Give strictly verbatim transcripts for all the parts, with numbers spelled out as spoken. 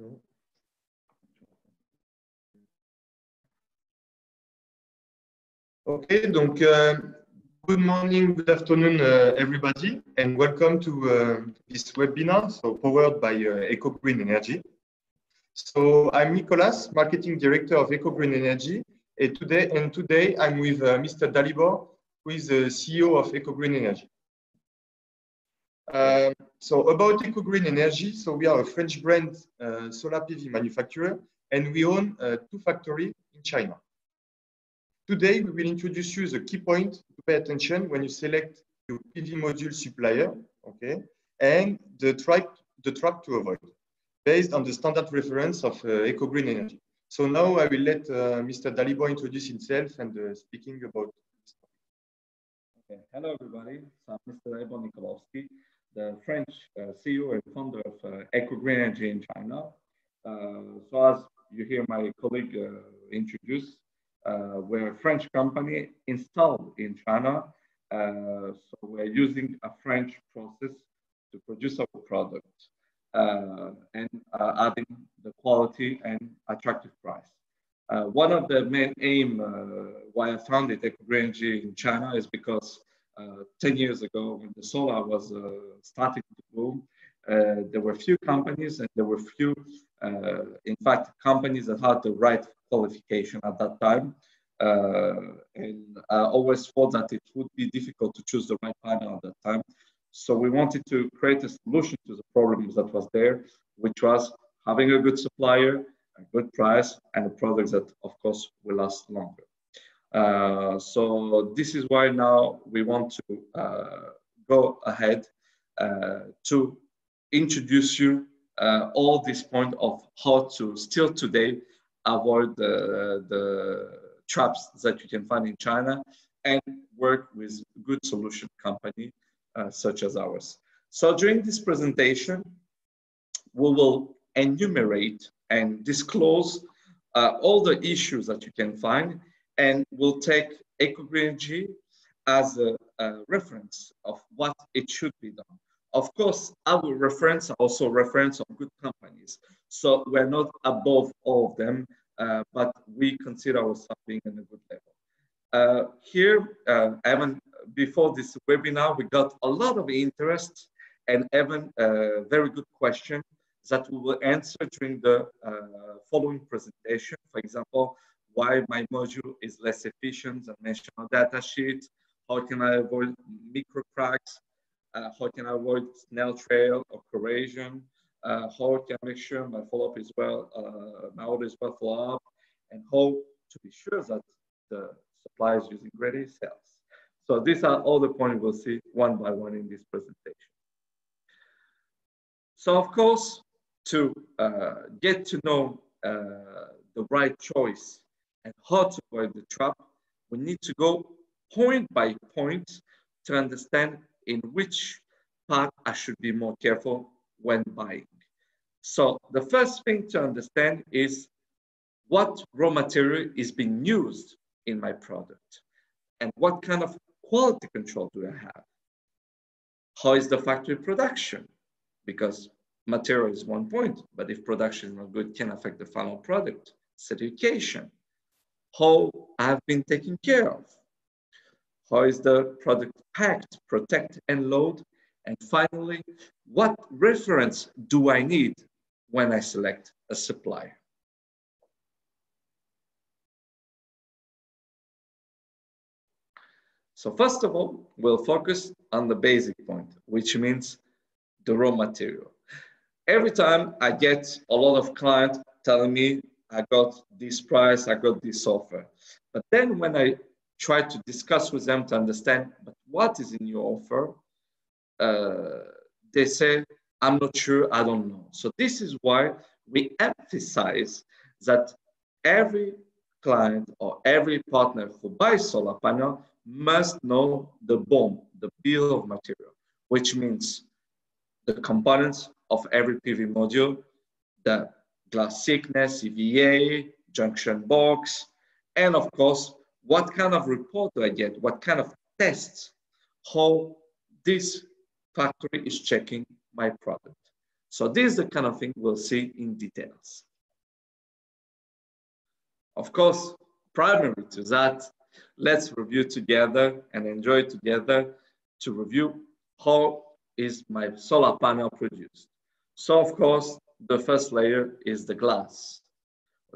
Hello. Okay, donc, uh, good morning, good afternoon, uh, everybody, and welcome to uh, this webinar, so powered by uh, Eco Green Energy. So I'm Nicolas, Marketing Director of Eco Green Energy, and today, and today I'm with uh, Mister Dalibor, who is the C E O of Eco Green Energy. Uh, so about Eco Green Energy, so we are a French brand uh, solar P V manufacturer, and we own uh, two factories in China. Today, we will introduce you the key point to pay attention when you select your P V module supplier, okay, and the track, the track to avoid, based on the standard reference of uh, Eco Green Energy. So now I will let uh, Mister Dalibor introduce himself and uh, speaking about this topic. Okay. Hello, everybody. So I'm Mister Dalibor Nikolovski, the French uh, C E O and founder of uh, Eco Green Energy in China. Uh, so as you hear my colleague uh, introduce, Uh, we're a French company installed in China, uh, so we're using a French process to produce our product uh, and uh, adding the quality and attractive price. Uh, one of the main aim uh, why I founded EcoGrange in China is because uh, ten years ago, when the solar was uh, starting to boom, uh, there were few companies and there were few, uh, in fact, companies that had the right qualification at that time, uh, and I always thought that it would be difficult to choose the right partner at that time. So we wanted to create a solution to the problems that was there, which was having a good supplier, a good price, and a product that, of course, will last longer. Uh, so this is why now we want to uh, go ahead uh, to introduce you uh, all this point of how to still today avoid the, the traps that you can find in China and work with good solution company uh, such as ours. So during this presentation, we will enumerate and disclose uh, all the issues that you can find, and we'll take Eco Green Energy as a, a reference of what it should be done. Of course, our reference also reference of good companies. So we're not above all of them, uh, but we consider ourselves being on a good level. Uh, here, uh, Evan, before this webinar, we got a lot of interest and Evan, uh, very good question that we will answer during the uh, following presentation. For example, why my module is less efficient than national data sheet? How can I avoid micro cracks? Uh, how can I avoid snail trail or corrosion? Uh, how can I make sure my follow-up is well, uh, my order is well follow up, and how to be sure that the supplier is using ready cells. So these are all the points we'll see one by one in this presentation. So of course, to uh, get to know uh, the right choice and how to avoid the trap, we need to go point by point to understand in which part I should be more careful when buying. So the first thing to understand is what raw material is being used in my product and what kind of quality control do I have? How is the factory production? Because material is one point, but if production is not good, it can affect the final product. Certification, how I've been taken care of. How is the product packed, protect and load? And finally, what reference do I need when I select a supplier? So first of all, we'll focus on the basic point, which means the raw material. Every time I get a lot of clients telling me, I got this price, I got this offer. But then when I try to discuss with them to understand, but what is in your offer? Uh, they say, I'm not sure, I don't know. So this is why we emphasize that every client or every partner who buys solar panel must know the B O M, the bill of material, which means the components of every P V module, the glass thickness, E V A, junction box, and of course, what kind of report do I get? What kind of tests? How this factory is checking my product. So this is the kind of thing we'll see in details. Of course, primary to that, let's review together and enjoy together to review how is my solar panel produced. So of course, the first layer is the glass.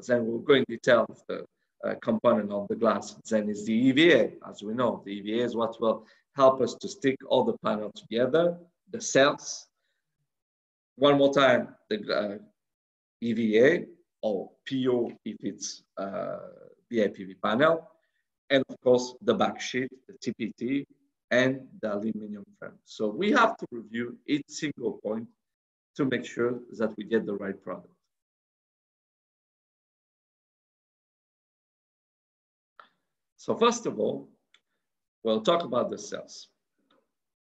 Then we'll go in detail of the uh, component of the glass. Then is the E V A, as we know. The E V A is what will help us to stick all the panel together, the cells. One more time, the uh, E V A or P O if it's uh, B A P V panel. And of course, the back sheet, the T P T, and the aluminum frame. So we have to review each single point to make sure that we get the right product. So first of all, we'll talk about the cells.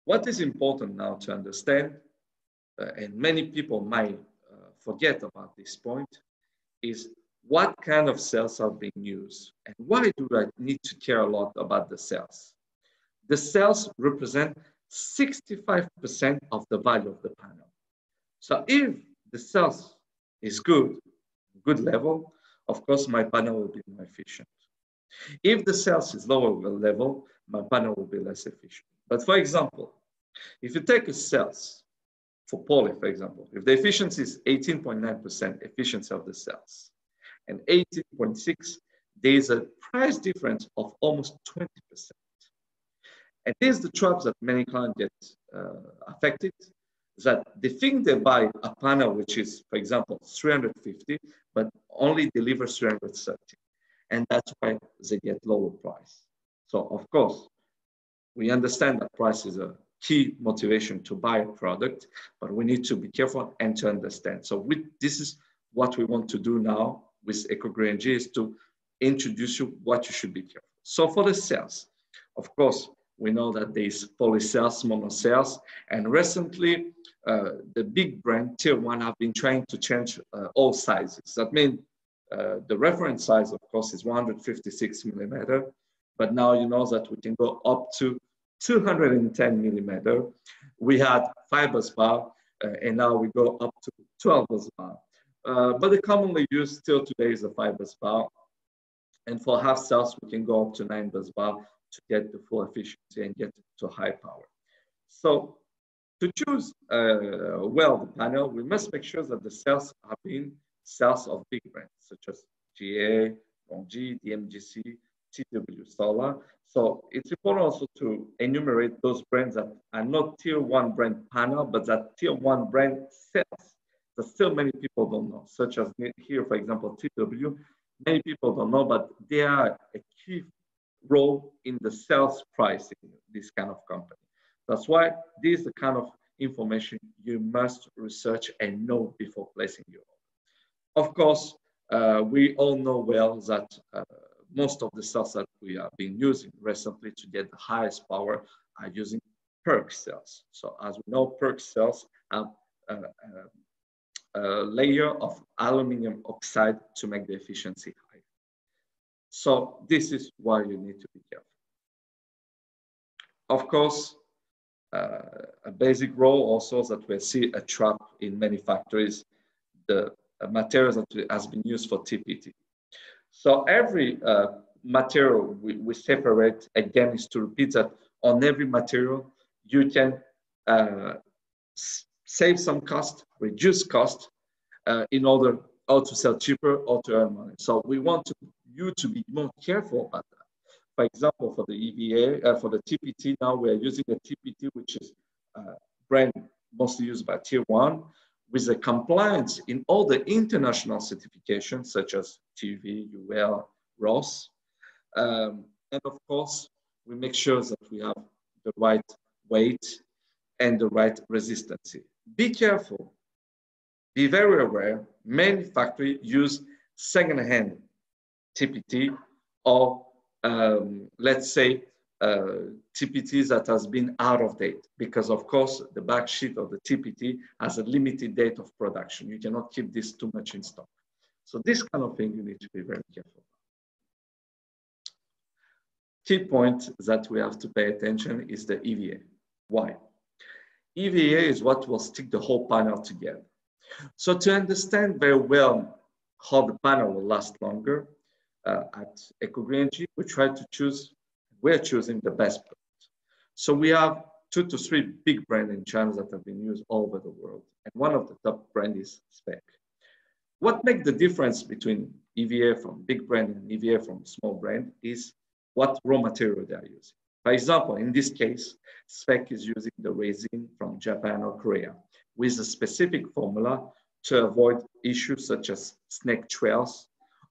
What is important now to understand, uh, and many people might uh, forget about this point, is what kind of cells are being used and why do I need to care a lot about the cells? The cells represent sixty-five percent of the value of the panel. So if the cells is good, good level, of course my panel will be more efficient. If the cells is lower level, my panel will be less efficient. But for example, if you take a cells for poly, for example, if the efficiency is eighteen point nine percent efficiency of the cells and eighteen point six, there is a price difference of almost twenty percent. And this is the trap that many clients get uh, affected, that they think they buy a panel which is, for example, three hundred fifty, but only delivers three hundred thirty. And that's why they get lower price. So of course, we understand that price is a key motivation to buy a product, but we need to be careful and to understand. So we, this is what we want to do now with EcoGrange, is to introduce you what you should be careful. So for the cells, of course, we know that there's poly cells, mono cells, and recently uh, the big brand tier one have been trying to change uh, all sizes. That means Uh, the reference size, of course, is one hundred fifty-six millimeter, but now you know that we can go up to two hundred ten millimeter. We had five busbar, uh, and now we go up to twelve busbar. Uh, but the commonly used still today is a five busbar, and for half cells we can go up to nine busbar to get the full efficiency and get to high power. So to choose uh, well the panel, we must make sure that the cells are being cells of big brands such as G A, LONGi, D M G C, T W Solar. So it's important also to enumerate those brands that are not tier one brand panel, but that tier one brand cells that still many people don't know, such as here, for example, T W. Many people don't know, but they are a key role in the sales pricing, this kind of company. That's why this is the kind of information you must research and know before placing your order. Of course, uh, we all know well that uh, most of the cells that we have been using recently to get the highest power are using PERC cells. So as we know, PERC cells have a, a, a layer of aluminum oxide to make the efficiency high. So this is why you need to be careful. Of course, uh, a basic role also that we see a trap in many factories, the Uh, materials that has been used for T P T. So every uh, material we, we separate, again, is to repeat that on every material, you can uh, save some cost, reduce cost uh, in order or to sell cheaper or to earn money. So we want to, you to be more careful about that. For example, for the E V A, uh, for the T P T, now we are using a T P T, which is a brand mostly used by tier one, with the compliance in all the international certifications such as T V, U L, R O S. Um, and of course, we make sure that we have the right weight and the right resistance. Be careful, be very aware, many factories use second-hand T P T or um, let's say Uh, T P T that has been out of date, because of course the back sheet of the T P T has a limited date of production. You cannot keep this too much in stock. So this kind of thing you need to be very careful. Key point that we have to pay attention is the E V A. Why? E V A is what will stick the whole panel together. So to understand very well how the panel will last longer, uh, at EcoGrange, we try to choose, we're choosing the best product. So we have two to three big branding channels that have been used all over the world. And one of the top brands is SPEC. What makes the difference between E V A from big brand and E V A from small brand is what raw material they are using. For example, in this case, SPEC is using the resin from Japan or Korea with a specific formula to avoid issues such as snake trails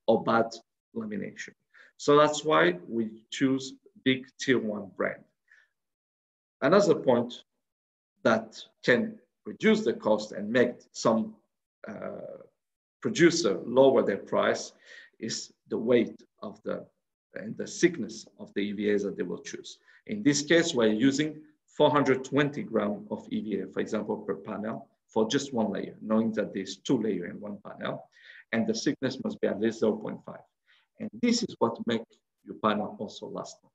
or bad lamination. So that's why we choose big tier one brand. Another point that can reduce the cost and make some uh, producer lower their price is the weight of the and the thickness of the E V As that they will choose. In this case, we're using four hundred twenty grams of E V A, for example, per panel for just one layer, knowing that there's two layers in one panel, and the thickness must be at least zero point five. And this is what makes your panel also last long.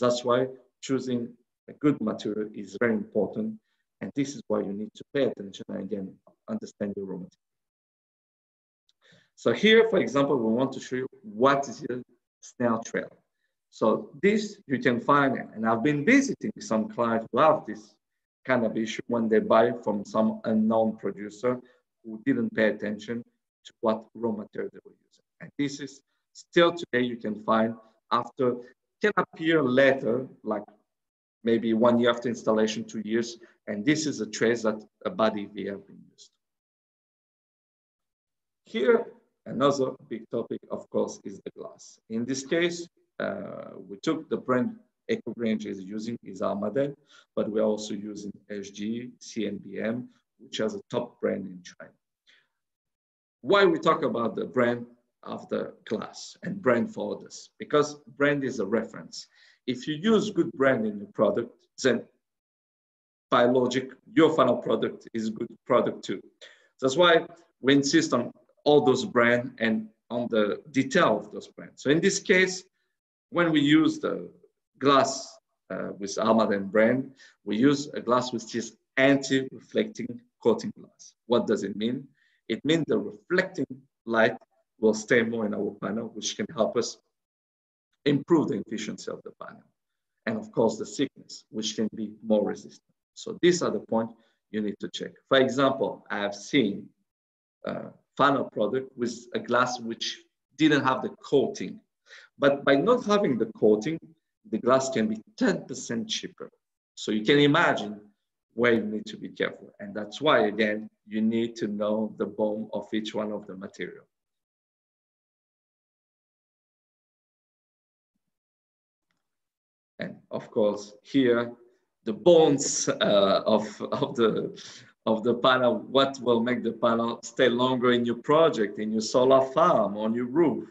That's why choosing a good material is very important, and this is why you need to pay attention and again understand your raw material. So here, for example, we want to show you what is your snail trail. So this you can find, and I've been visiting some clients who have this kind of issue when they buy from some unknown producer who didn't pay attention to what raw material they were using. And this is still today you can find after can appear later, like maybe one year after installation, two years, and this is a trace that a bad E V A have been used. Here, another big topic, of course, is the glass. In this case, uh, we took the brand EcoGrange is using is Armadale, but we're also using H G C N B M, which is a top brand in China. Why we talk about the brand of the glass and brand for others? Because brand is a reference. If you use good brand in your product, then by logic, your final product is a good product too. That's why we insist on all those brands and on the detail of those brands. So in this case, when we use the glass uh, with Armadale brand, we use a glass which is anti-reflecting coating glass. What does it mean? It means the reflecting light will stay more in our panel, which can help us improve the efficiency of the panel, and of course the thickness, which can be more resistant. So these are the points you need to check. For example, I have seen a final product with a glass which didn't have the coating, but by not having the coating, the glass can be ten percent cheaper. So you can imagine where you need to be careful. And that's why, again, you need to know the B O M of each one of the material. And of course, here, the bones uh, of, of, the, of the panel, what will make the panel stay longer in your project, in your solar farm, on your roof,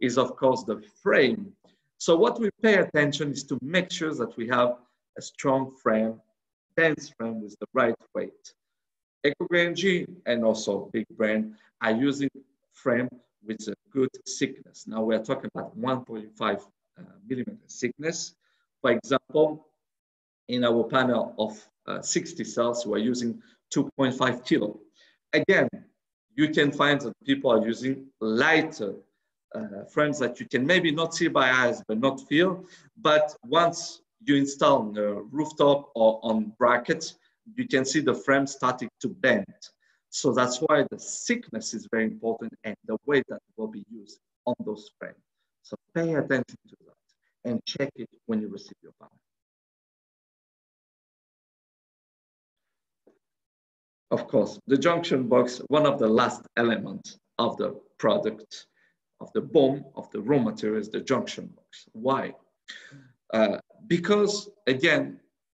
is of course the frame. So what we pay attention is to make sure that we have a strong frame, dense frame with the right weight. EcoGrange and also Big Brand are using frame with a good thickness. Now we are talking about one point five uh, millimeter thickness. For example, in our panel of uh, sixty cells, we're using two point five kilo. Again, you can find that people are using lighter uh, frames that you can maybe not see by eyes, but not feel. But once you install on the rooftop or on brackets, you can see the frame starting to bend. So that's why the thickness is very important and the weight that will be used on those frames. So pay attention to that and check it when you receive your panel. Of course, the junction box, one of the last elements of the product, of the B O M, of the raw material is the junction box. Why? Uh, because again,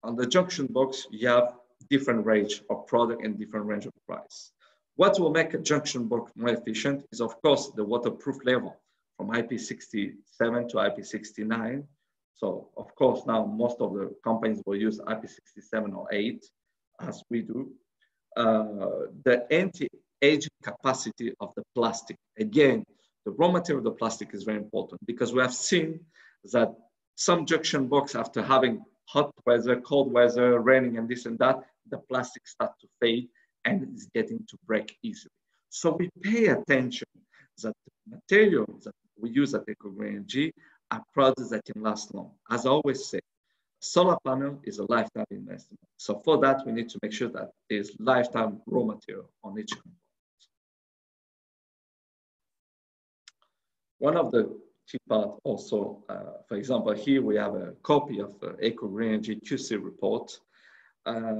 on the junction box, you have different range of product and different range of price. What will make a junction box more efficient is of course the waterproof level, from I P sixty-seven to I P sixty-nine. So of course now most of the companies will use I P sixty-seven or eight as we do. Uh, the anti-aging capacity of the plastic. Again, the raw material of the plastic is very important because we have seen that some junction box after having hot weather, cold weather, raining and this and that, the plastics start to fade and it's getting to break easily. So we pay attention that the materials that we use at EcoGrange are products that can last long. As I always say, solar panel is a lifetime investment. So for that, we need to make sure that there's lifetime raw material on each component. One of the key parts also, uh, for example, here we have a copy of the Eco Green Energy Q C report. Uh,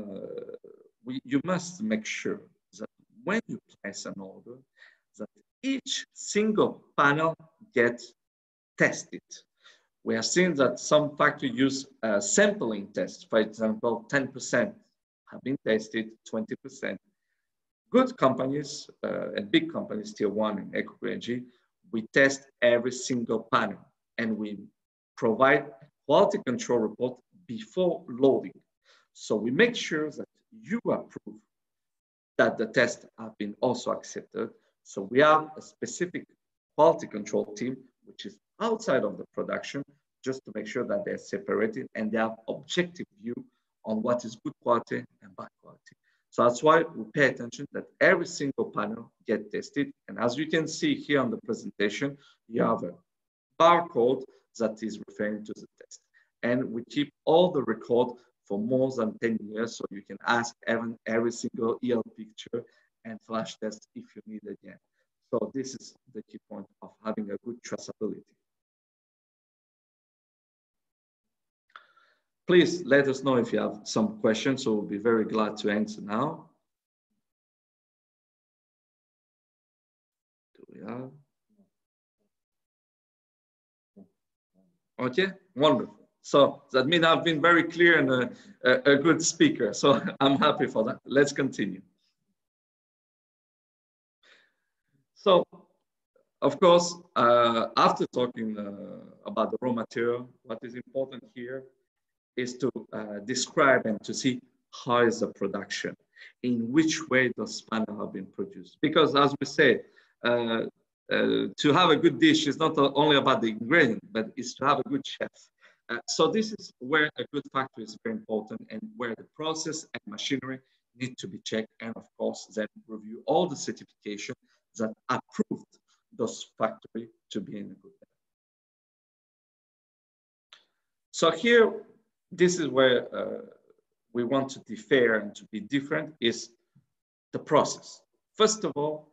we, you must make sure that when you place an order, that each single panel gets tested. We have seen that some factories use uh, sampling tests. For example, ten percent have been tested, twenty percent. Good companies uh, and big companies, tier one in Eco Green Energy, we test every single panel and we provide quality control report before loading. So we make sure that you approve that the tests have been also accepted. So we have a specific quality control team, which is outside of the production, just to make sure that they're separated and they have objective view on what is good quality and bad quality. So that's why we pay attention that every single panel gets tested. And as you can see here on the presentation, you have a barcode that is referring to the test. And we keep all the record for more than ten years. So you can ask every, every single E L picture and flash test if you need again. So this is the key point of having a good traceability. Please let us know if you have some questions, so we'll be very glad to answer now. Do we have? Okay, wonderful. So that means I've been very clear and a, a, a good speaker. So I'm happy for that. Let's continue. So, of course, uh, after talking uh, about the raw material, what is important here is to uh, describe and to see how is the production, in which way those panels have been produced. Because as we say, uh, uh, to have a good dish is not only about the ingredient, but it's to have a good chef. Uh, so this is where a good factory is very important and where the process and machinery need to be checked. And of course, then review all the certification that approved those factory to be in a good way. So here, this is where uh, we want to differ and to be different is the process. First of all,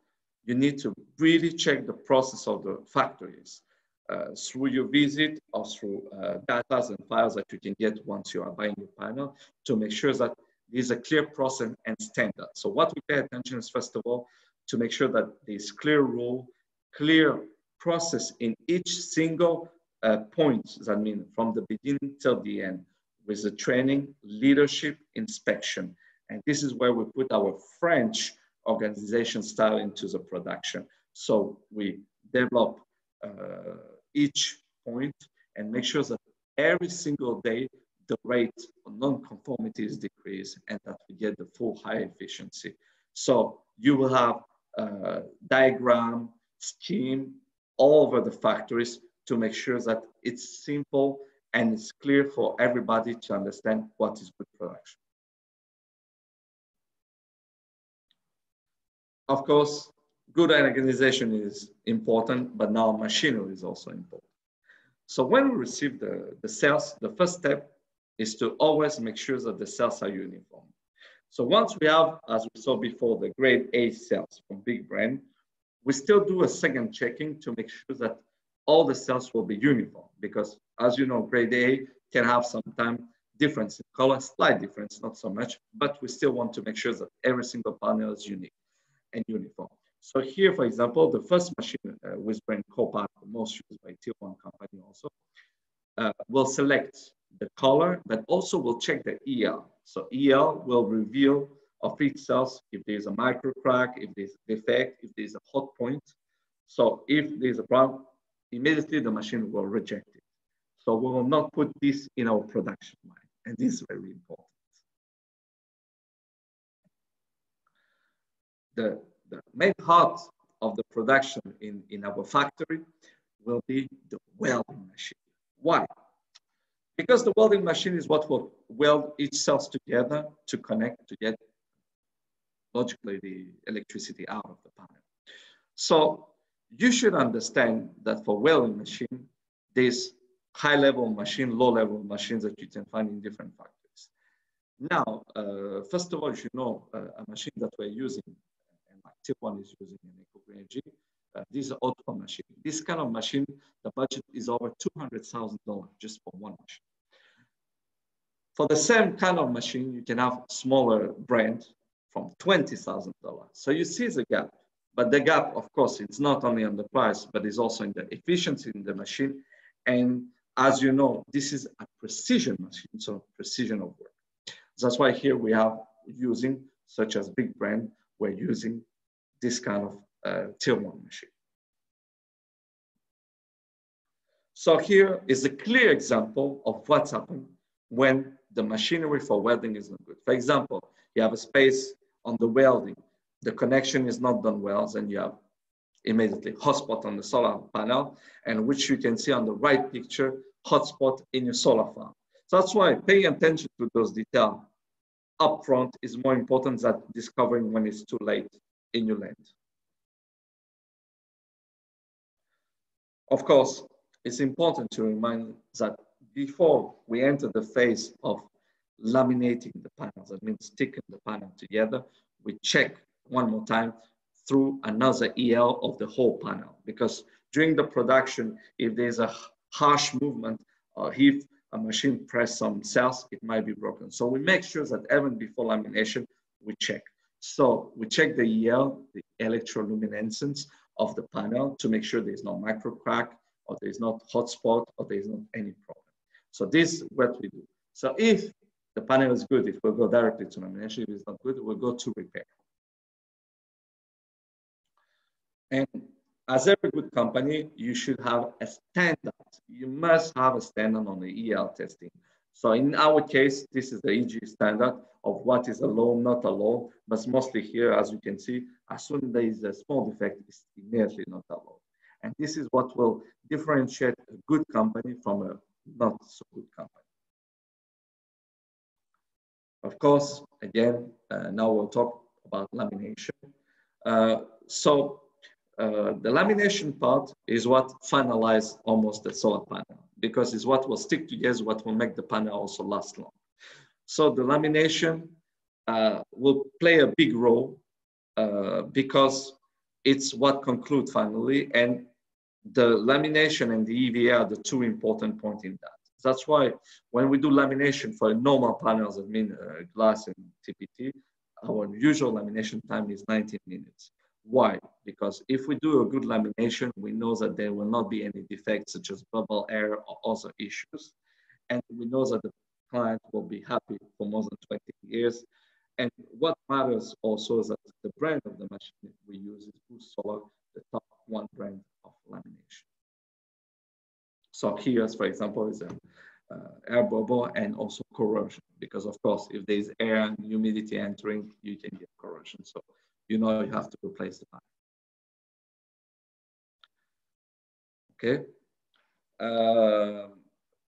you need to really check the process of the factories uh, through your visit or through uh, data and files that you can get once you are buying your panel to make sure that there's a clear process and standard. So what we pay attention is first of all, to make sure that there's clear rule, clear process in each single uh, point, that means from the beginning till the end, with the training, leadership, inspection. And this is where we put our French organization style into the production. So we develop uh, each point and make sure that every single day, the rate of non-conformity is decreased and that we get the full high efficiency. So you will have Uh, diagram, scheme, all over the factories to make sure that it's simple and it's clear for everybody to understand what is good production. Of course, good organization is important, but now machinery is also important. So when we receive the, the cells, the first step is to always make sure that the cells are uniform. So once we have, as we saw before, the grade A cells from big brand, we still do a second checking to make sure that all the cells will be uniform. Because as you know, grade A can have sometimes difference in color, slight difference, not so much, but we still want to make sure that every single panel is unique and uniform. So here, for example, the first machine uh, with brand Copart, most used by tier one company also, uh, will select the color, but also we'll check the E L. So E L will reveal of each cells if there's a micro crack, if there's a defect, if there's a hot point. So if there's a problem, immediately the machine will reject it. So we will not put this in our production line. And this is very important. The, the main heart of the production in, in our factory will be the welding machine. Why? because the welding machine is what will weld each cells together to connect to get logically the electricity out of the panel. So you should understand that for welding machine, these high level machine, low level machines that you can find in different factories. Now, uh, first of all, you should know uh, a machine that we're using, and like T one is using in Eco Green Energy, uh, this is an auto machine. This kind of machine, the budget is over two hundred thousand dollars just for one machine. For the same kind of machine, you can have smaller brand from twenty thousand dollars. So you see the gap, but the gap, of course, it's not only on the price, but it's also in the efficiency in the machine. And as you know, this is a precision machine, so precision of work. That's why here we are using, such as big brand, we're using this kind of uh, tier one machine. So here is a clear example of what's happened when the machinery for welding is not good. For example, you have a space on the welding, the connection is not done well, then you have immediately hotspot on the solar panel, and which you can see on the right picture, hotspot in your solar farm. So that's why paying attention to those details upfront is more important than discovering when it's too late in your land. Of course, it's important to remind that before we enter the phase of laminating the panels, that means sticking the panel together, we check one more time through another E L of the whole panel. Because during the production, if there's a harsh movement, or if a machine press some cells, it might be broken. So we make sure that even before lamination, we check. So we check the E L, the electroluminescence of the panel, to make sure there's no micro crack, or there's not hot spot, or there's not any problem. So this is what we do. So if the panel is good, it will go directly to lamination. If it's not good, it will go to repair. And as every good company, you should have a standard. You must have a standard on the E L testing. So in our case, this is the E G standard of what is allowed, not allowed, but mostly here, as you can see, as soon as there is a small defect, it's immediately not allowed. And this is what will differentiate a good company from a not so good company. Of course, again, uh, now we'll talk about lamination. Uh, so uh, the lamination part is what finalizes almost the solar panel, because it's what will stick together, what will make the panel also last long. So the lamination uh, will play a big role uh, because it's what concludes finally, and the lamination and the E V A are the two important points in that. That's why when we do lamination for normal panels, that mean uh, glass and T P T, our usual lamination time is nineteen minutes. Why? Because if we do a good lamination, we know that there will not be any defects such as bubble air or other issues. And we know that the client will be happy for more than twenty years. And what matters also is that the brand of the machine we use is Bootsolar, the top one brand of lamination. So here, for example, is an uh, air bubble and also corrosion, because of course, if there is air and humidity entering, you can get corrosion. So you know you have to replace the panel. Okay. Uh,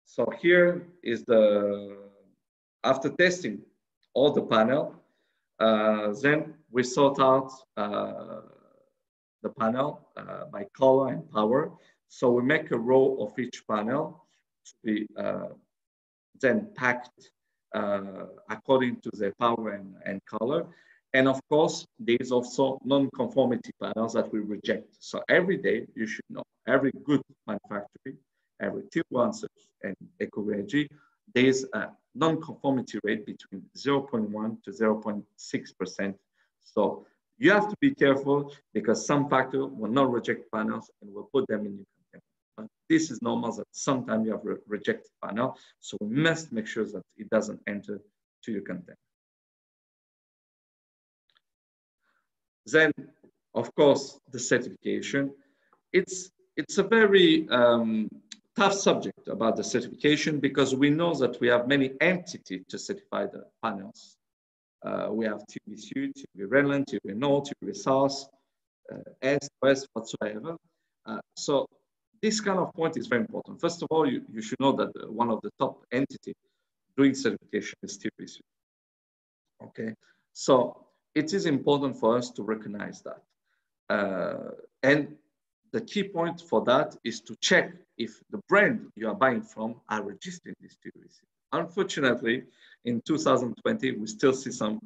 so here is the, after testing all the panel, uh, then we sort out uh, the panel uh, by color and power. So we make a row of each panel to be uh, then packed uh, according to their power and, and color. And of course, there is also non-conformity panels that we reject. So every day, you should know, every good manufacturer, every tier one and Eco Green Energy, there is a non-conformity rate between zero point one to zero point six percent. So you have to be careful, because some factor will not reject panels and will put them in your container. But this is normal that sometimes you have re rejected panel. So we must make sure that it doesn't enter to your container. Then, of course, the certification. It's, it's a very um, tough subject about the certification, because we know that we have many entities to certify the panels. Uh, we have T V SÜD, T V Rheinland, T V Nord, T V South, uh, S, West, whatsoever. Uh, so this kind of point is very important. First of all, you, you should know that one of the top entity doing certification is T V C. Okay, so it is important for us to recognize that. Uh, and the key point for that is to check if the brand you are buying from are registering this T V C. Unfortunately, in two thousand twenty, we still see some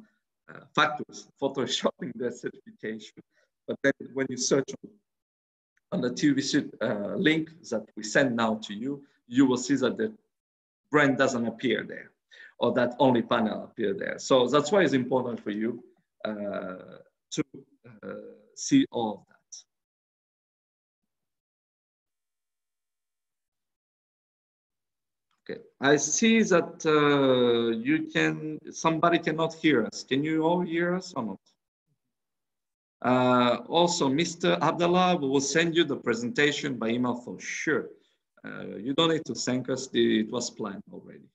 uh, factories photoshopping their certification. But then when you search on the T V C uh, link that we send now to you, you will see that the brand doesn't appear there, or that only panel appear there. So that's why it's important for you uh, to uh, see all of that. Okay, I see that uh, you can, somebody cannot hear us. Can you all hear us or not? Uh, also, Mister Abdullah, we will send you the presentation by email for sure. Uh, you don't need to thank us, it was planned already.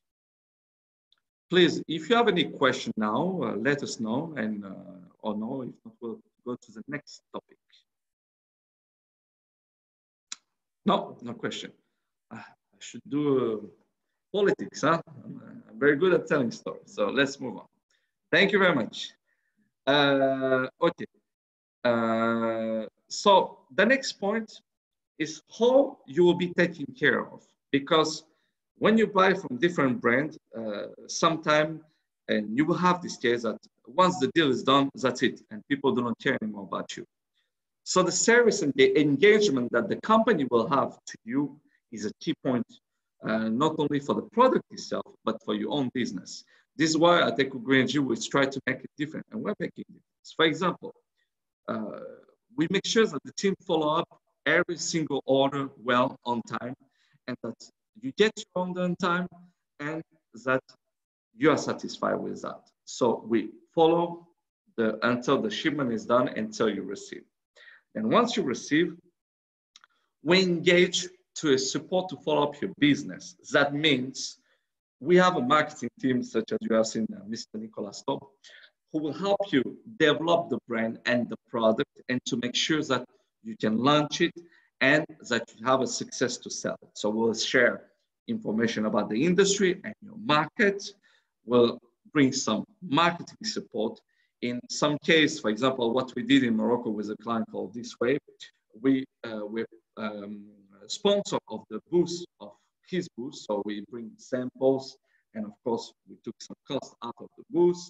Please, if you have any question now, uh, let us know, and uh, or no, if not, we'll go to the next topic. No, no question. Uh, I should do... Uh, Politics, huh? I'm very good at telling stories. So let's move on. Thank you very much. Uh, okay. Uh, so the next point is how you will be taken care of. Because when you buy from different brands, uh, sometime, and you will have this case that once the deal is done, that's it. And people do not care anymore about you. So the service and the engagement that the company will have to you is a key point. Uh, not only for the product itself, but for your own business. This is why at EcoGrange, we try to make it different, and we're making it. For example, uh, we make sure that the team follow up every single order well on time, and that you get your order on time, and that you are satisfied with that. So we follow the, until the shipment is done, until you receive. And once you receive, we engage to support to follow up your business. That means we have a marketing team, such as you have seen, uh, Mister Nicolas, who will help you develop the brand and the product, and to make sure that you can launch it and that you have a success to sell it. So we'll share information about the industry and your market. We'll bring some marketing support. In some case, for example, what we did in Morocco with a client called This Way, we uh, we're, um, sponsor of the booth, of his booth. So we bring samples, and of course we took some cost out of the booth.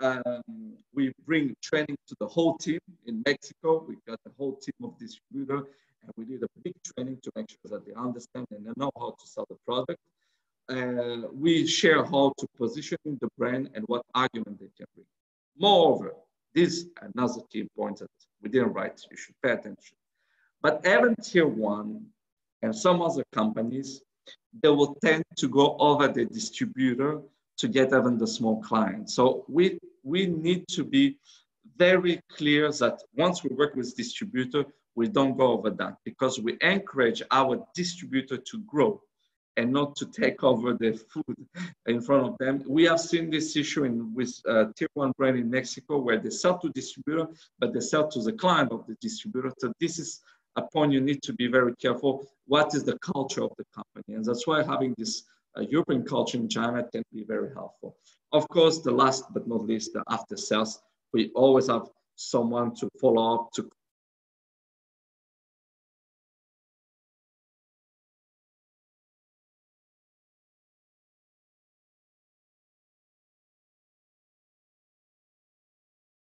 Um, we bring training to the whole team in Mexico. We got the whole team of distributor, and we did a big training to make sure that they understand and they know how to sell the product. Uh, we share how to position the brand and what argument they can bring. Moreover, this is another key point that we didn't write, you should pay attention. But even tier one, and some other companies, they will tend to go over the distributor to get even the small client. So we, we need to be very clear that once we work with distributor, we don't go over that, because we encourage our distributor to grow and not to take over the food in front of them. We have seen this issue in, with uh, tier one brand in Mexico, where they sell to distributor, but they sell to the client of the distributor. So this is upon you need to be very careful. What is the culture of the company? And that's why having this uh, European culture in China can be very helpful. Of course, the last but not least, the after sales, we always have someone to follow up to.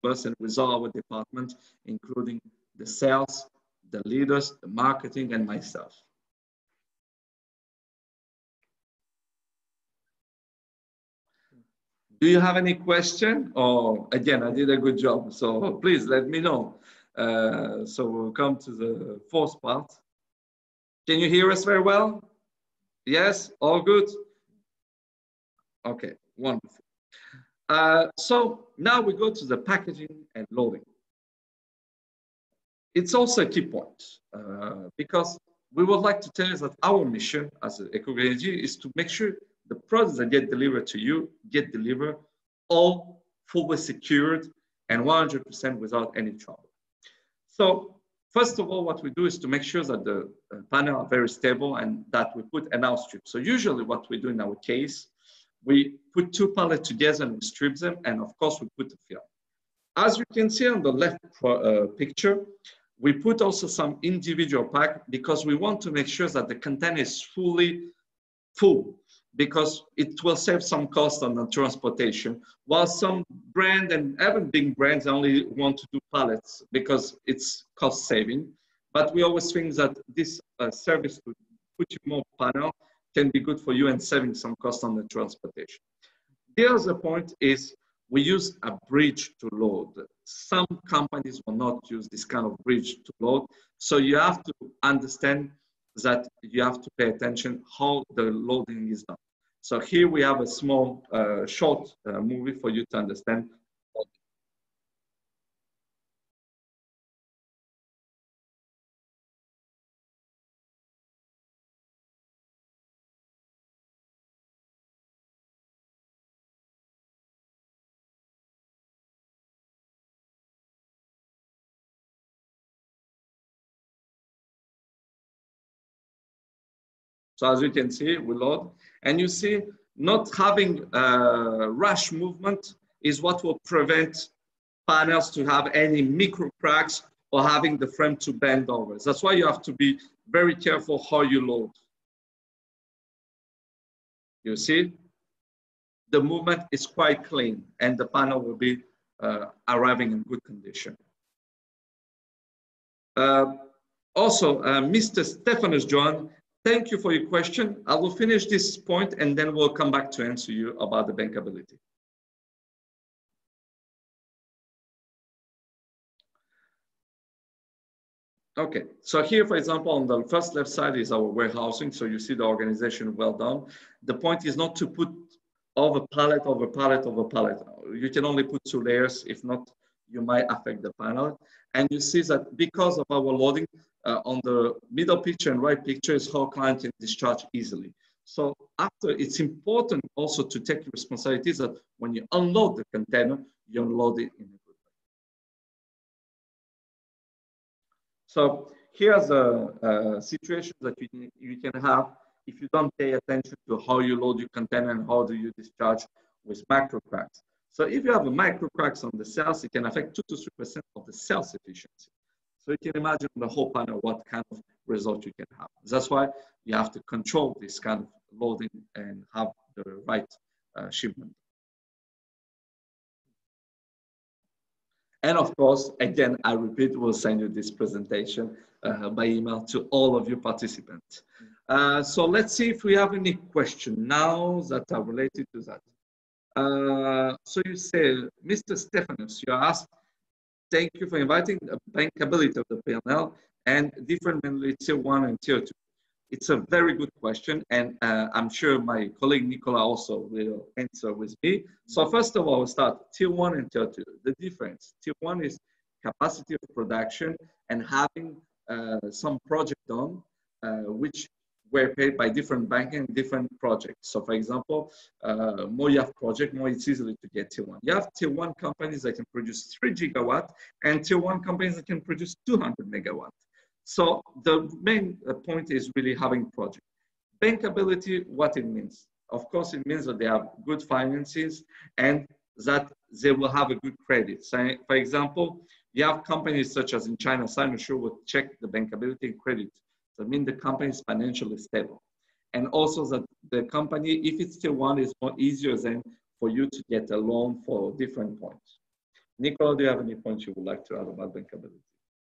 And with our department, including the sales, the leaders, the marketing, and myself. Do you have any question? Oh, again, I did a good job, so please let me know. Uh, so we'll come to the fourth part. Can you hear us very well? Yes, all good? Okay, wonderful. Uh, so now we go to the packaging and loading. It's also a key point, uh, because we would like to tell you that our mission as Eco Green Energy is to make sure the products that get delivered to you get delivered all fully secured and one hundred percent without any trouble. So First of all, what we do is to make sure that the panel are very stable and that we put an outstrip. So usually what we do in our case, we put two pallets together and we strip them, and of course we put the film. As you can see on the left uh, picture, we put also some individual pack because we want to make sure that the container is fully full, because it will save some cost on the transportation, while some brand and even big brands only want to do pallets because it's cost saving. But we always think that this uh, service to put you more panel can be good for you and saving some cost on the transportation. The other point is we use a bridge to load. Some companies will not use this kind of bridge to load. So you have to understand that you have to pay attention how the loading is done. So here we have a small uh, short uh, movie for you to understand. So as you can see, we load, and you see not having uh, rush movement is what will prevent panels to have any micro cracks or having the frame to bend over. That's why you have to be very careful how you load. You see, the movement is quite clean and the panel will be uh, arriving in good condition. Uh, also, uh, Mister Stephanus John, thank you for your question. I will finish this point and then we'll come back to answer you about the bankability. Okay, so here, for example, on the first left side is our warehousing. So you see the organization well done. The point is not to put over pallet, over pallet, over pallet. You can only put two layers. If not, you might affect the panel. And you see that because of our loading, Uh, on the middle picture and right picture is how client can discharge easily. So after, it's important also to take responsibilities that when you unload the container, you unload it in a good way. So here's a, a situation that you, you can have if you don't pay attention to how you load your container and how do you discharge with micro cracks. So if you have a micro cracks on the cells, it can affect two to three percent of the cell's efficiency. So you can imagine the whole panel, what kind of result you can have. That's why you have to control this kind of loading and have the right uh, shipment. And of course, again, I repeat, we'll send you this presentation uh, by email to all of you participants. Uh, so let's see if we have any question now that are related to that. Uh, so you say, Mister Stephanus, you asked, thank you for inviting the bankability of the P and L and different mainly tier one and tier two. It's a very good question, and uh, I'm sure my colleague Nicolas also will answer with me. So first of all, we'll start tier one and tier two. The difference, tier one is capacity of production and having uh, some project done, uh, which were paid by different banks and different projects. So for example, uh, more you have project, more it's easily to get tier one. You have tier one companies that can produce three gigawatt and tier one companies that can produce two hundred megawatt. So the main point is really having project. Bankability, what it means. Of course, it means that they have good finances and that they will have a good credit. So for example, you have companies such as in China, Sinosure will check the bankability and credit. So I mean the company is financially stable. And also that the company, if it's tier one, is more easier than for you to get a loan for different points. Nicolas, do you have any points you would like to add about bankability?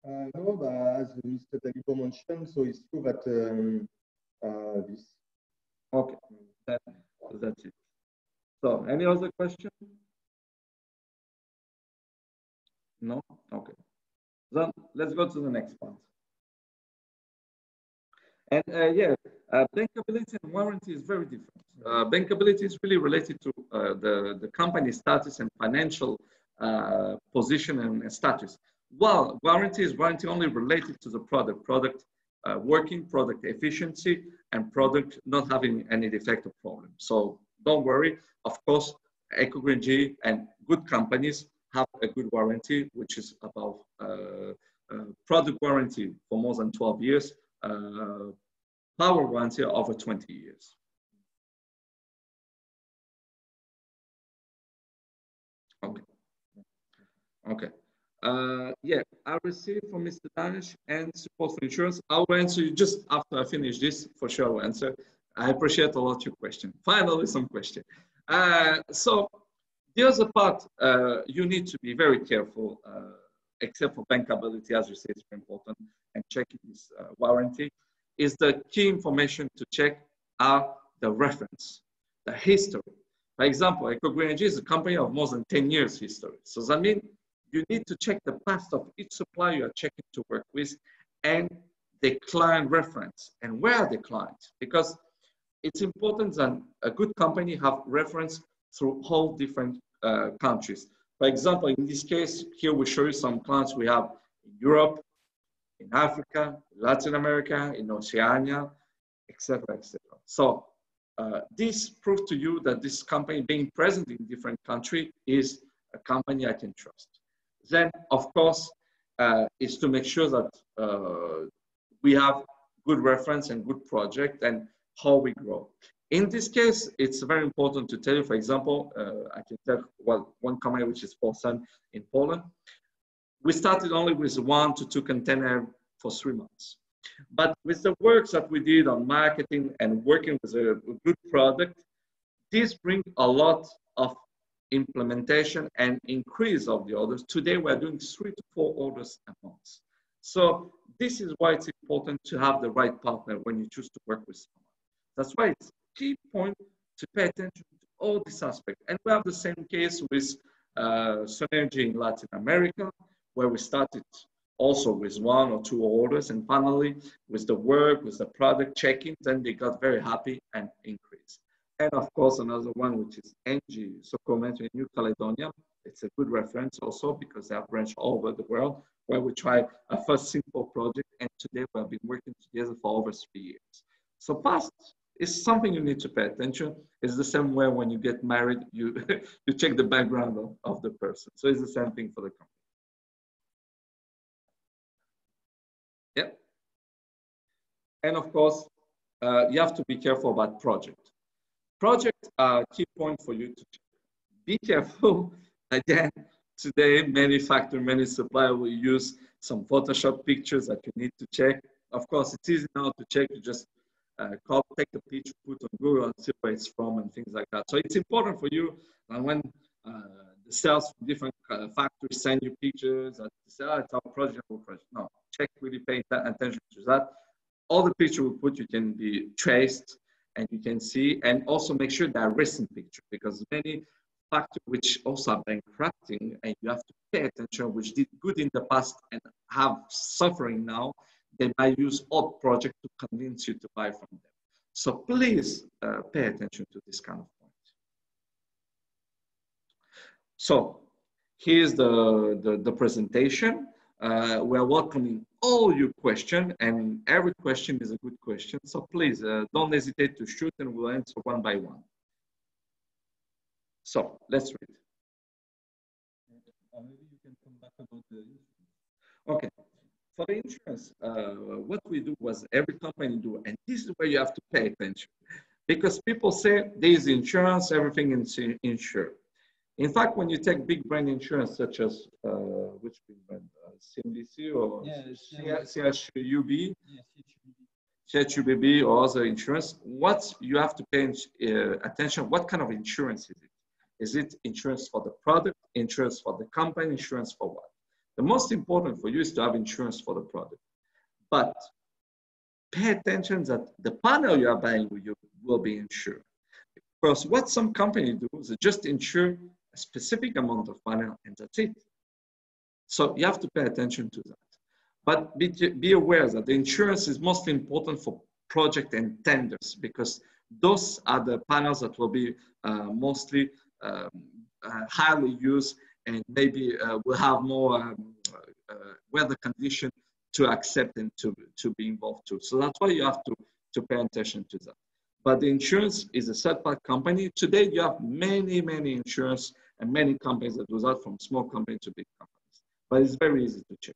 Uh, no, but as Mister Dalibor mentioned, so it's true that um, uh, this. Okay, that, that's it. So any other question? No? Okay. Then let's go to the next part. And uh, yeah, uh, bankability and warranty is very different. Uh, bankability is really related to uh, the, the company status and financial uh, position and status. While warranty is warranty only related to the product, product uh, working, product efficiency, and product not having any defect or problem. So don't worry. Of course, EcoGrange and good companies have a good warranty, which is above uh, uh, product warranty for more than twelve years, uh, power warranty over twenty years. Okay. Okay. Uh, yeah, I received from Mister Danish and support for insurance. I will answer you just after I finish this, for sure I will answer. I appreciate a lot your question. Finally, some question. Uh, so the other part, uh, you need to be very careful, uh, except for bankability, as you say, it's very important, and checking this uh, warranty, is the key information to check are the reference, the history. For example, Eco Green Energy is a company of more than ten years history. So that means you need to check the past of each supplier you are checking to work with and the client reference and where are the clients, because it's important that a good company have reference through all different uh, countries. For example, in this case, here we show you some clients we have in Europe, in Africa, Latin America, in Oceania, et cetera, et cetera. So uh, this proves to you that this company being present in different country is a company I can trust. Then, of course, uh, is to make sure that uh, we have good reference and good project and how we grow. In this case, it's very important to tell you, for example, uh, I can tell well, one company, which is Polsan in Poland. We started only with one to two containers for three months. But with the work that we did on marketing and working with a good product, this brings a lot of implementation and increase of the orders. Today, we're doing three to four orders a month. So this is why it's important to have the right partner when you choose to work with someone. That's why it's a key point to pay attention to all these aspects. And we have the same case with uh, Sonergy in Latin America, where we started also with one or two orders. And finally, with the work, with the product checking, then they got very happy and increased. And of course, another one, which is Engie, so comment in New Caledonia. It's a good reference also because they have branched all over the world, where we tried a first simple project. And today we have been working together for over three years. So past is something you need to pay attention. It's the same way when you get married, you, you check the background of, of the person. So it's the same thing for the company. Yep. And of course, uh, you have to be careful about project. Projects are a key point for you to check. Be careful. Again, today, many factory, many supplier will use some Photoshop pictures that you need to check. Of course, it's easy now to check. You just uh, call, take the picture, put on Google and see where it's from and things like that. So it's important for you. And when uh, the sales from different uh, factories send you pictures, and say, oh, it's our project, our project. No, check, really pay attention to that. All the picture we put, you can be traced. And you can see, and also make sure they are recent pictures, because many factors which also are bankrupting, and you have to pay attention, which did good in the past and have suffering now, they might use old project to convince you to buy from them. So please uh, pay attention to this kind of point. So here's the, the, the presentation. Uh, we are welcoming all your questions, and every question is a good question. So please uh, don't hesitate to shoot, and we'll answer one by one. So let's read. Maybe you can come back about the insurance. Okay, for the insurance, uh, what we do was every company do, and this is where you have to pay attention, because people say there is insurance, everything is insured. In fact, when you take big brand insurance, such as uh, which big brand, uh, C M D C or yeah, C H U B, yeah, C H U B B or other insurance, what you have to pay uh, attention, what kind of insurance is it? Is it insurance for the product, insurance for the company, insurance for what? The most important for you is to have insurance for the product. But pay attention that the panel you are buying with you will be insured. Because what some companies do is they just insure a specific amount of panel and that's it. So you have to pay attention to that. But be, be aware that the insurance is mostly important for project and tenders, because those are the panels that will be uh, mostly um, uh, highly used and maybe uh, will have more um, uh, weather condition to accept and to, to be involved too. So that's why you have to, to pay attention to that. But the insurance is a third-party company. Today, you have many, many insurance and many companies that do that, from small company to big companies. But it's very easy to check.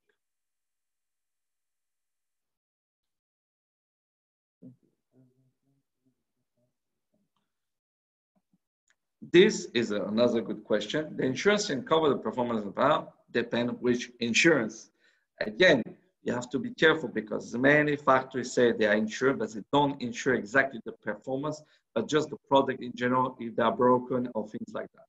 This is another good question. The insurance can cover the performance of the power, depend on which insurance. Again, you have to be careful because many factories say they are insured, but they don't insure exactly the performance, but just the product in general, if they are broken or things like that.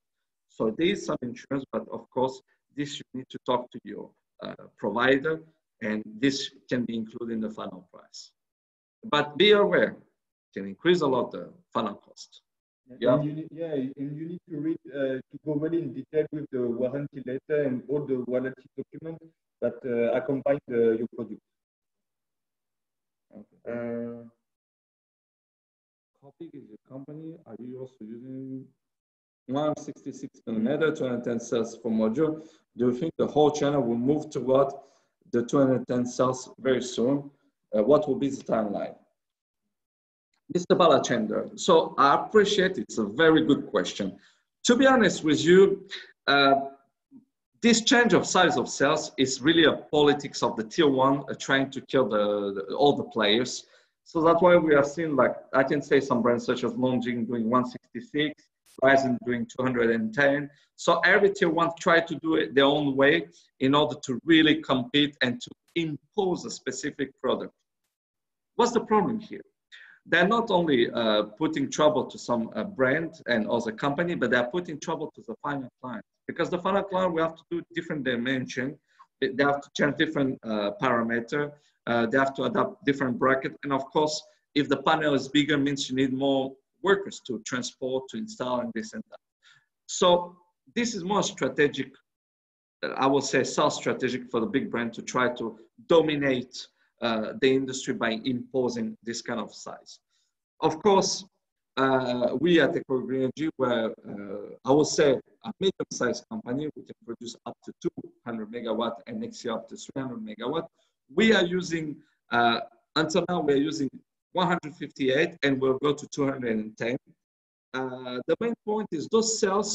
So there is some insurance, but of course, this you need to talk to your uh, provider, and this can be included in the final price. But be aware, it can increase a lot the final cost. Yeah, and you need, yeah, and you need to read, uh, to go well in detail with the warranty letter and all the warranty documents that uh, accompany uh, your product. Okay. Uh, how big is your company? Are you also using one hundred sixty-six millimeter, two hundred ten cells per module? Do you think the whole channel will move toward the two hundred ten cells very soon? Uh, what will be the timeline? Mister Balachander, so I appreciate it. It's a very good question. To be honest with you, uh, this change of size of cells is really a politics of the tier one, uh, trying to kill the, the, all the players. So that's why we have seen, like, I can say some brands such as LONGi doing one sixty-six, Ryzen doing two hundred ten. So every tier one try to do it their own way in order to really compete and to impose a specific product. What's the problem here? They're not only uh, putting trouble to some uh, brand and other company, but they're putting trouble to the final client. Because the final client, we have to do different dimension. They have to change different uh, parameter. Uh, they have to adapt different bracket. And of course, if the panel is bigger, means you need more workers to transport, to install, and this and that. So this is more strategic, I will say, sales strategic for the big brand to try to dominate Uh, the industry by imposing this kind of size. Of course, uh, we at Eco Green Energy, where uh, I would say a medium-sized company, we can produce up to two hundred megawatt and next year up to three hundred megawatt. We are using, uh, until now, we're using one hundred fifty-eight and we'll go to two hundred ten. Uh, the main point is those cells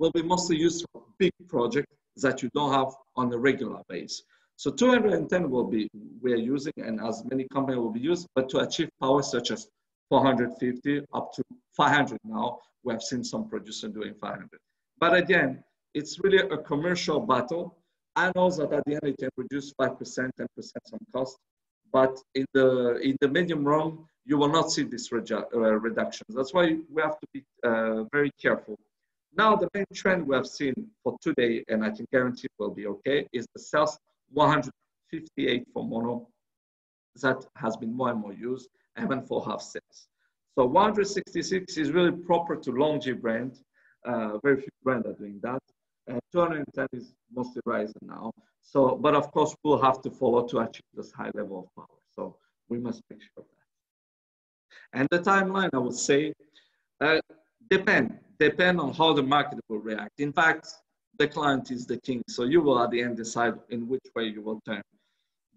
will be mostly used for big projects that you don't have on a regular basis. So two hundred ten will be, we are using, and as many companies will be used, but to achieve power such as four hundred fifty up to five hundred now, we have seen some producers doing five hundred. But again, it's really a commercial battle. I know that at the end it can produce five percent, ten percent on cost, but in the, in the medium run, you will not see this uh, reduction. That's why we have to be uh, very careful. Now the main trend we have seen for today, and I can guarantee it will be okay, is the sales one hundred fifty-eight for mono that has been more and more used, even for half cells. So one hundred sixty-six is really proper to LONGi brand. Uh, very few brands are doing that. And two hundred ten is mostly Ryzen now. So, but of course, we'll have to follow to achieve this high level of power. So we must make sure of that. And the timeline, I would say, uh, depend, depend on how the market will react. In fact, the client is the king, so you will at the end decide in which way you will turn.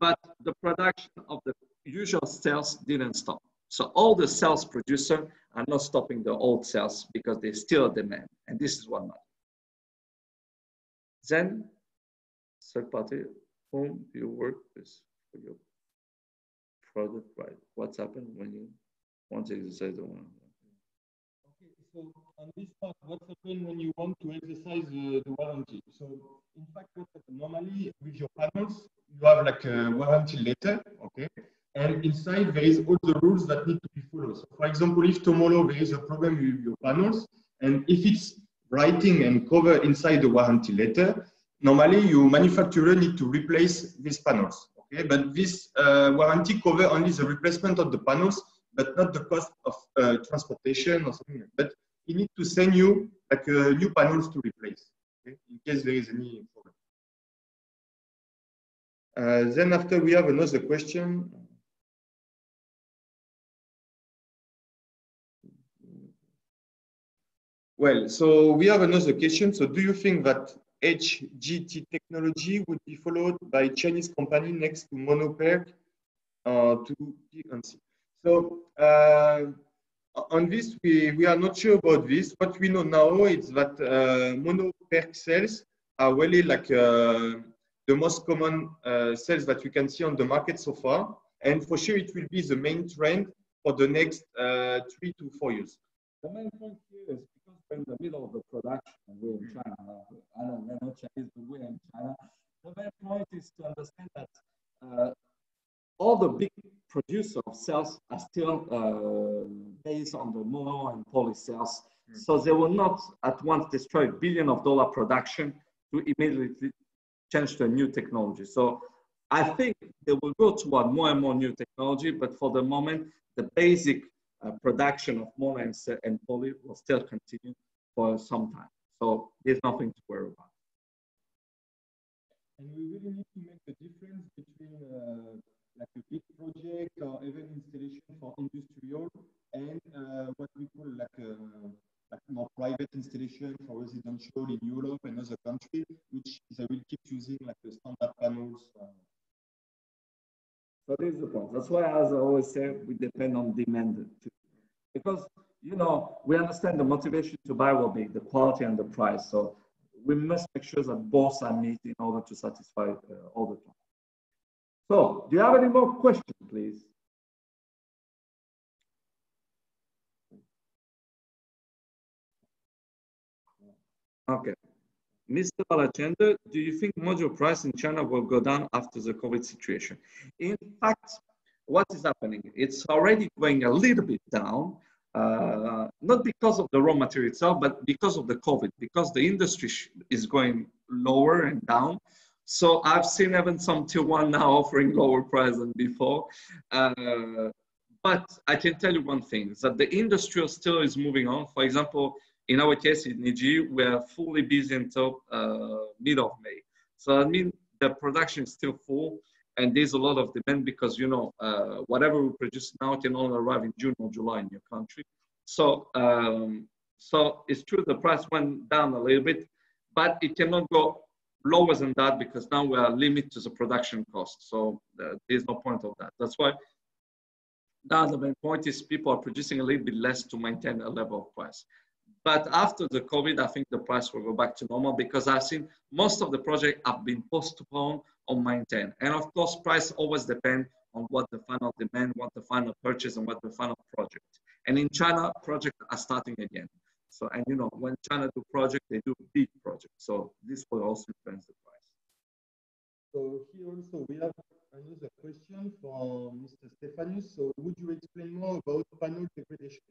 But the production of the usual cells didn't stop. So all the cells producers are not stopping the old cells because they still demand, and this is one matter. Then, third party, whom you work with for your product, right? What's happened when you want to exercise the one? So on this part, what happens when you want to exercise uh, the warranty? So in fact, what happens normally with your panels, you have like a warranty letter, okay? And inside there is all the rules that need to be followed. So for example, if tomorrow there is a problem with your panels, and if it's writing and covered inside the warranty letter, normally your manufacturer need to replace these panels, okay? But this uh, warranty covers only the replacement of the panels, but not the cost of uh, transportation or something like that. But you need to send you like uh, new panels to replace, okay, in case there is any problem. Uh, then after we have another question. Well, so we have another question. So do you think that H G T technology would be followed by Chinese company next to mono-PERC uh, to P and C? So uh, on this, we, we are not sure about this. What we know now is that uh, mono-PERC cells are really like uh, the most common uh, cells that we can see on the market so far. And for sure, it will be the main trend for the next uh, three to four years. The main point here is because we're in the middle of the production and we're in China, I don't know, we're not Chinese, but we're in China. The main point is to understand that uh, all the big producers of cells are still uh, based on the mono and poly cells. Mm. So they will not at once destroy billion of dollar production to immediately change to a new technology. So I think they will go toward more and more new technology, but for the moment, the basic uh, production of mono and, and poly will still continue for some time. So there's nothing to worry about. And we really need to make the difference between uh, like a big project or even installation for industrial and uh, what we call like a like more private installation for residential in Europe and other countries, which they will keep using like the standard panels. Uh. So this is the point. That's why, as I always say, we depend on demand too. Because, you know, we understand the motivation to buy will be the quality and the price. So we must make sure that both are met in order to satisfy uh, all the time. So, do you have any more questions, please? Okay. Mister Balachander, do you think module price in China will go down after the COVID situation? In fact, what is happening? It's already going a little bit down, uh, not because of the raw material itself, but because of the COVID, because the industry is going lower and down. So I've seen even some tier one now offering lower price than before. Uh, but I can tell you one thing, that the industry still is moving on. For example, in our case in Niji, we are fully busy until uh, mid of May. So I mean, the production is still full and there's a lot of demand because, you know, uh, whatever we produce now can only arrive in June or July in your country. So, um, so it's true the price went down a little bit, but it cannot go lower than that because now we are limited to the production cost. So uh, there's no point of that. That's why now the main point is people are producing a little bit less to maintain a level of price. But after the COVID, I think the price will go back to normal because I've seen most of the projects have been postponed or maintained. And of course, price always depends on what the final demand, what the final purchase, and what the final project. And in China, projects are starting again. So, and you know, when China do project, they do big projects. So this will also influence the price. So here also we have another question from Mister Stephanus. So would you explain more about panel degradation?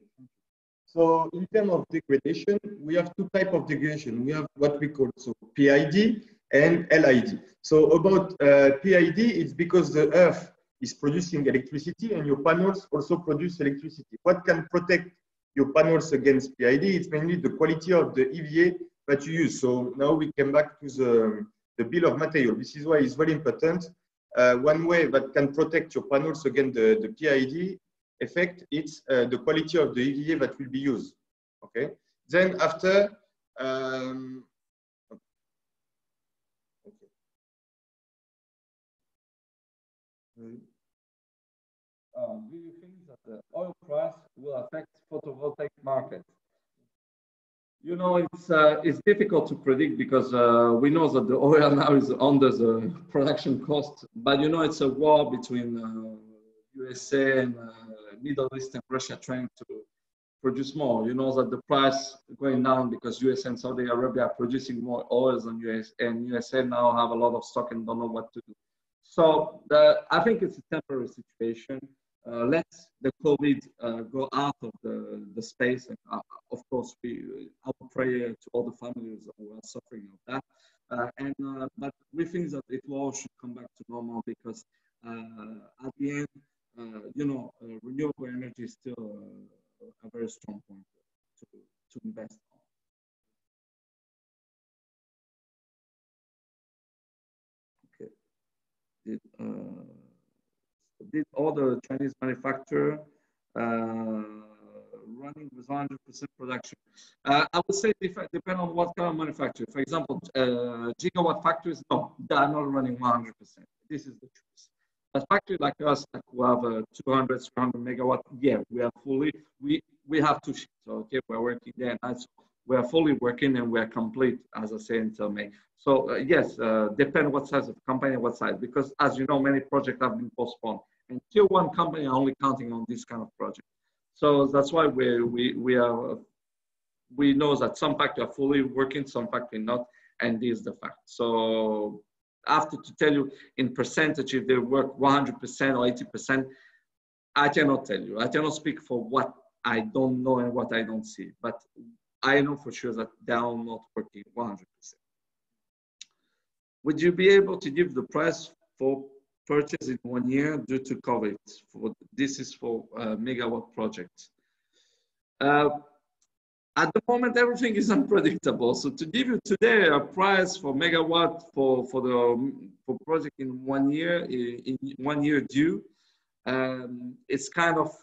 So in terms of degradation, we have two types of degradation. We have what we call so P I D and L I D. So about uh, P I D, it's because the earth is producing electricity and your panels also produce electricity. What can protect your panels against P I D, it's mainly the quality of the E V A that you use. So now we come back to the, the bill of material. This is why it's very important. Uh, one way that can protect your panels against the, the P I D effect, it's uh, the quality of the E V A that will be used. Okay. Then after, um, okay. Mm-hmm. um, do you think that the oil price will affect photovoltaic market? You know, it's uh, it's difficult to predict because uh, we know that the oil now is under the production cost, but you know it's a war between uh, U S A and uh, Middle East and Russia trying to produce more. You know that the price going down because U S A and Saudi Arabia are producing more oil than U S and U S A now have a lot of stock and don't know what to do. So the, I think it's a temporary situation. Uh, let the COVID uh, go out of the, the space. And uh, of course, we, our prayer to all the families who are suffering of that. Uh, and, uh, but we think that it all should come back to normal because uh, at the end, uh, you know, uh, renewable energy is still uh, a very strong point to, to invest on. Okay. It, uh, Did all the Chinese manufacturer uh, running with one hundred percent production? Uh, I would say depend on what kind of manufacturer. For example, uh, gigawatt factories, no, they are not running one hundred percent. This is the truth. A factory like us, like who have uh, two hundred, three hundred megawatt, yeah, we are fully, we, we have two shifts, okay? We're working there and that's, we are fully working and we are complete, as I say, until May. So uh, yes, uh, depend what size of company, what size, because as you know, many projects have been postponed. And tier one company are only counting on this kind of project. So that's why we we we are we know that some factory are fully working, some factory not, and this is the fact. So after to tell you in percentage if they work one hundred percent or eighty percent, I cannot tell you. I cannot speak for what I don't know and what I don't see, but I know for sure that they are not working one hundred percent. Would you be able to give the price for purchase in one year due to COVID? For, this is for uh, megawatt projects. Uh, at the moment, everything is unpredictable. So to give you today a price for megawatt for, for the for project in one year, in one year due, um, it's kind of,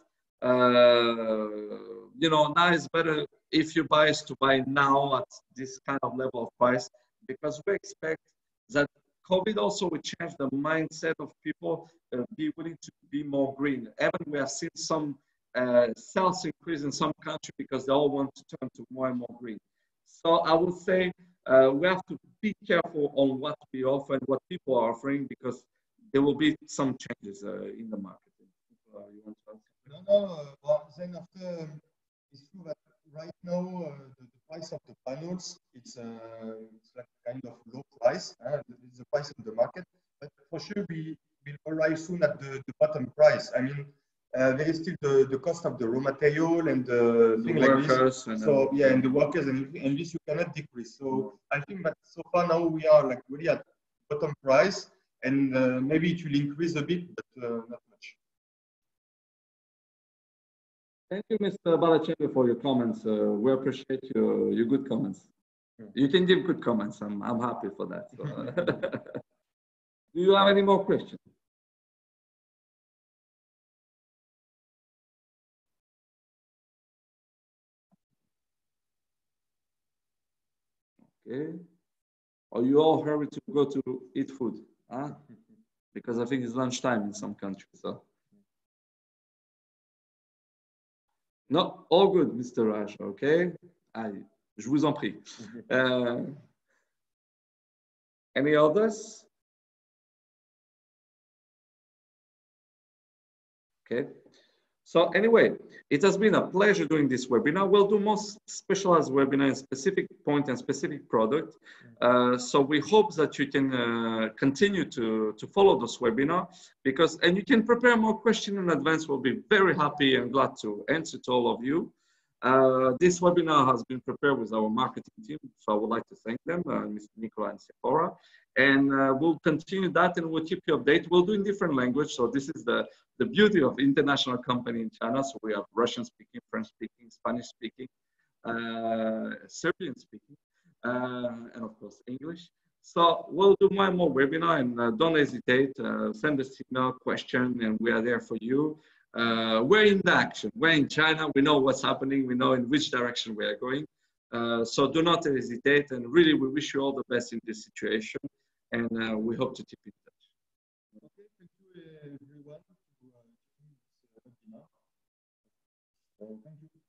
uh, you know, now it's better if you buy is to buy now at this kind of level of price, because we expect that COVID also will change the mindset of people, uh, be willing to be more green. Even we have seen some uh, sales increase in some countries because they all want to turn to more and more green. So I would say uh, we have to be careful on what we offer and what people are offering, because there will be some changes uh, in the market. Uh, you want to answer? No, no. Uh, well, then after, it's true that right now uh, the, the price of the panels, it's, uh, it's like kind of low price. Uh, it's the price of the market, but for sure we will arrive soon at the, the bottom price. I mean, uh, there is still the, the cost of the raw material and the, the thing like this. And so and yeah, and the workers and, and this you cannot decrease. So I think that so far now we are like really at bottom price, and uh, maybe it will increase a bit, but uh, not much. Thank you, Mister Balachander, for your comments. Uh, we appreciate your, your good comments. Yeah. You can give good comments. I'm, I'm happy for that. So. Do you have any more questions? Okay. Are you all hurry to go to eat food? Huh? Because I think it's lunchtime in some countries. So. No, all good, Mister Raj, okay? Allez, je vous en prie. Uh, any others? Okay. So anyway, it has been a pleasure doing this webinar. We'll do more specialized webinar in specific point and specific product. Uh, so we hope that you can uh, continue to, to follow this webinar, because, and you can prepare more questions in advance. We'll be very happy and glad to answer to all of you. Uh, this webinar has been prepared with our marketing team. So I would like to thank them, uh, Mister Nicolas and Sephora. And uh, we'll continue that, and we'll keep you updated. We'll do in different language. So this is the, the beauty of international company in China. So we have Russian speaking, French speaking, Spanish speaking, uh, Serbian speaking, uh, and of course, English. So we'll do more and more webinar, and uh, don't hesitate, uh, send us email, question, and we are there for you. Uh, we're in the action, we're in China, we know what's happening, we know in which direction we are going. Uh, so do not hesitate, and really we wish you all the best in this situation, and uh, we hope to keep in touch. Okay, thank you everyone. Thank you.